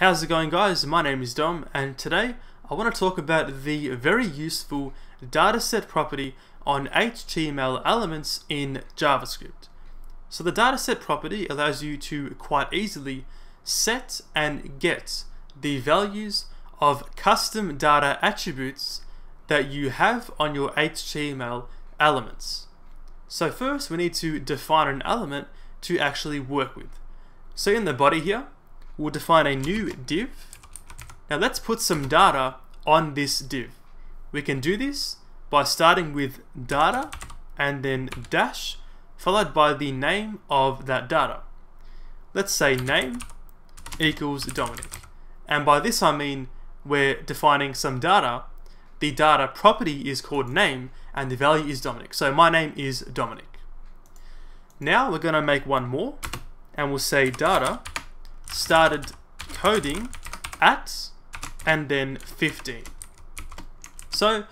How's it going, guys? My name is Dom, and today I want to talk about the very useful dataset property on HTML elements in JavaScript. So the dataset property allows you to quite easily set and get the values of custom data attributes that you have on your HTML elements. So first we need to define an element to actually work with. So in the body here, we'll define a new div. Now let's put some data on this div. We can do this by starting with data and then dash followed by the name of that data. Let's say name equals Dominic. And by this I mean we're defining some data. The data property is called name and the value is Dominic. So my name is Dominic. Now we're going to make one more and we'll say data started coding at and then 15. So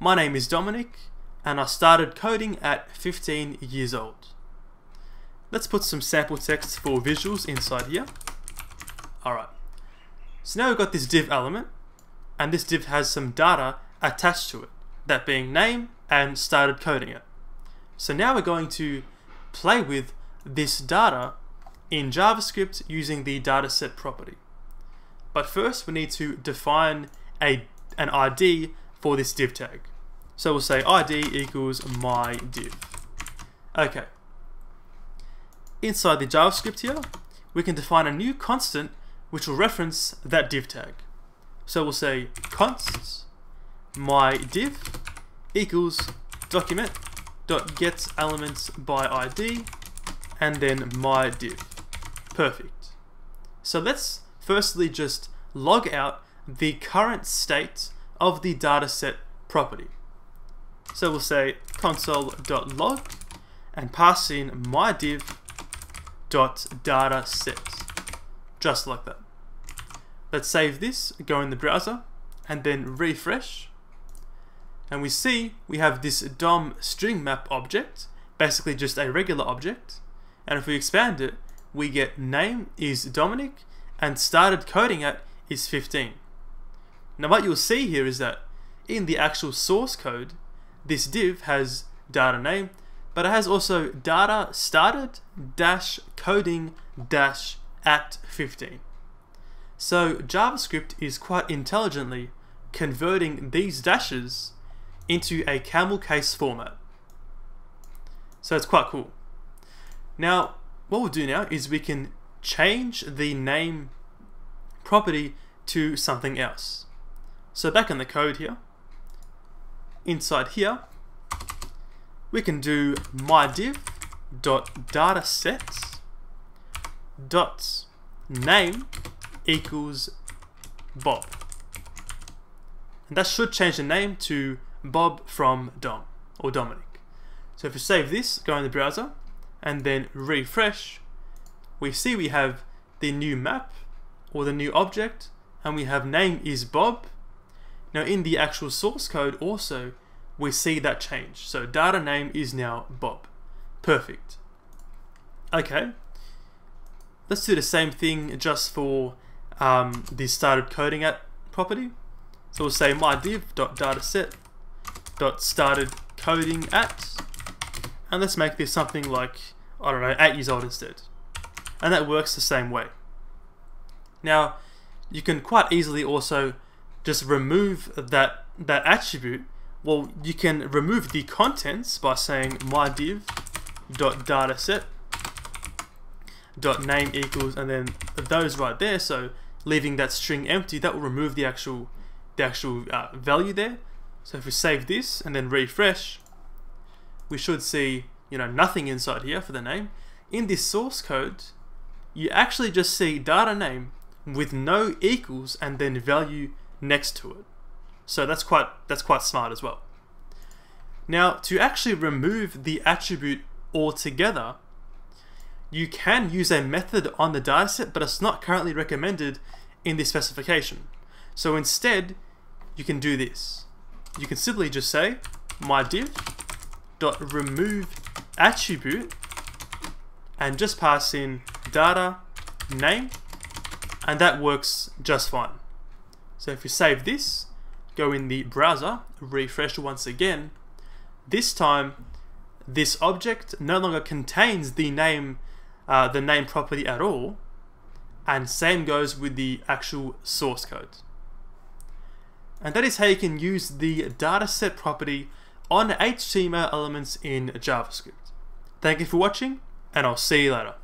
my name is Dominic and I started coding at 15 years old. Let's put some sample text for visuals inside here. Alright, so now we've got this div element and this div has some data attached to it, that being name and started coding it. So now we're going to play with this data in JavaScript using the dataset property. But first we need to define an ID for this div tag. So we'll say ID equals my div. Okay. Inside the JavaScript here, we can define a new constant which will reference that div tag. So we'll say const my div equals document.getElementsById and then my div. Perfect. So let's firstly just log out the current state of the dataset property. So we'll say console.log and pass in my div.dataset, just like that. Let's save this, go in the browser and then refresh. And we see we have this DOMStringMap object, basically just a regular object. And if we expand it, we get name is Dominic and started coding at is 15. Now what you'll see here is that in the actual source code, this div has data name, but it has also data started dash coding dash at 15. So JavaScript is quite intelligently converting these dashes into a camelCase format. So it's quite cool. Now, what we'll do now is we can change the name property to something else. So back in the code here, inside here, we can do myDiv.dataset.name equals Bob. And that should change the name to Bob from Dom or Dominic. So if we save this, go in the browser, and then refresh, we see we have the new map or the new object and we have name is Bob. Now in the actual source code also we see that change. So data name is now Bob. Perfect. Okay, let's do the same thing just for the started coding at property. So we'll say my div.dataset.started coding at. And let's make this something like, I don't know, 8 years old instead. And that works the same way. Now, you can quite easily also just remove that attribute. Well, you can remove the contents by saying my div.dataset.name equals, and then those right there. So leaving that string empty, that will remove the actual value there. So if we save this and then refresh, we should see, you know, nothing inside here for the name. In this source code, you actually just see data name with no equals and then value next to it. So that's quite smart as well. Now, to actually remove the attribute altogether, you can use a method on the dataset, but it's not currently recommended in this specification. So instead, you can do this. You can simply just say my div dot remove attribute and just pass in data name and that works just fine. So if you save this, go in the browser, refresh once again, this time this object no longer contains the name property at all, and same goes with the actual source code. And that is how you can use the dataset property on HTML elements in JavaScript. Thank you for watching, and I'll see you later.